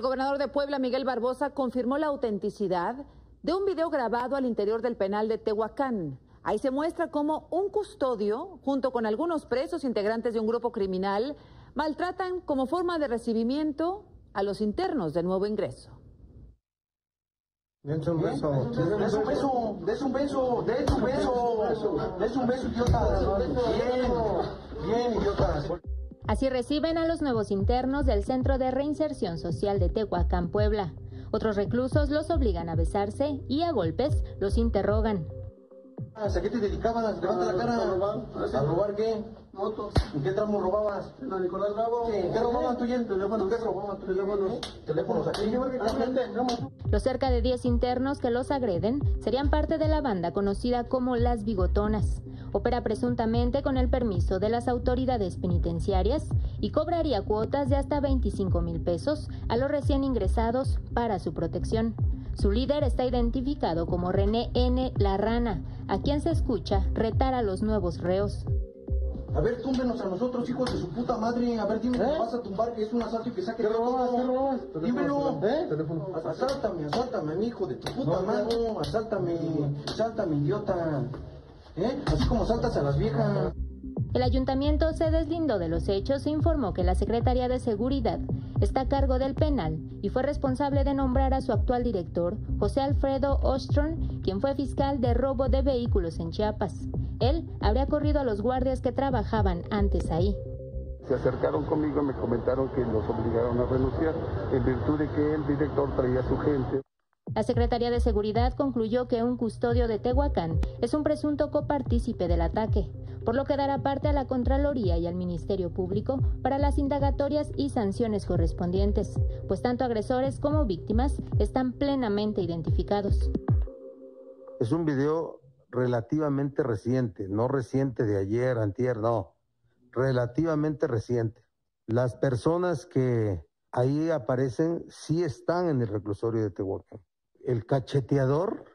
El gobernador de Puebla, Miguel Barbosa, confirmó la autenticidad de un video grabado al interior del penal de Tehuacán. Ahí se muestra cómo un custodio, junto con algunos presos integrantes de un grupo criminal, maltratan como forma de recibimiento a los internos de nuevo ingreso. Así reciben a los nuevos internos del Centro de Reinserción Social de Tehuacán, Puebla. Otros reclusos los obligan a besarse y a golpes los interrogan. ¿A qué te dedicabas? Levanta la cara. ¿A robar qué? Motos. ¿En qué tramo robabas? En la Nicolás Bravo. Sí. ¿Qué robaban tuyos? Teléfonos. ¿Qué robaban tuyos? Teléfonos. Los cerca de 10 internos que los agreden serían parte de la banda conocida como Las Bigotonas. Opera presuntamente con el permiso de las autoridades penitenciarias y cobraría cuotas de hasta 25,000 pesos a los recién ingresados para su protección. Su líder está identificado como René N. La Rana, a quien se escucha retar a los nuevos reos. A ver, túmbenos a nosotros, hijos de su puta madre. A ver, dime que vas a tumbar, que es un asalto y que saque... ¿Qué robas? ¿Qué robas? Dímelo. Teléfono. Asáltame, mi hijo de tu puta madre. Asáltame, idiota. Así como saltas a las viejas. El ayuntamiento se deslindó de los hechos e informó que la Secretaría de Seguridad está a cargo del penal y fue responsable de nombrar a su actual director, José Alfredo Ostron, quien fue fiscal de robo de vehículos en Chiapas. Él habría corrido a los guardias que trabajaban antes ahí. Se acercaron conmigo y me comentaron que los obligaron a renunciar en virtud de que el director traía a su gente. La Secretaría de Seguridad concluyó que un custodio de Tehuacán es un presunto copartícipe del ataque, por lo que dará parte a la Contraloría y al Ministerio Público para las indagatorias y sanciones correspondientes, pues tanto agresores como víctimas están plenamente identificados. Es un video relativamente reciente, no reciente de ayer, antier, no, relativamente reciente. Las personas que ahí aparecen sí están en el reclusorio de Tehuacán. El cacheteador,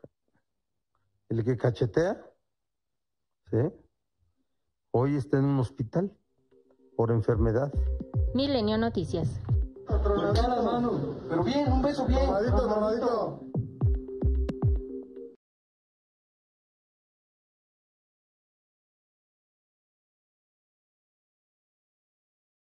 el que cachetea, ¿sí?, hoy está en un hospital por enfermedad. Milenio Noticias. Pero bien, un beso bien. Mamadito, mamadito.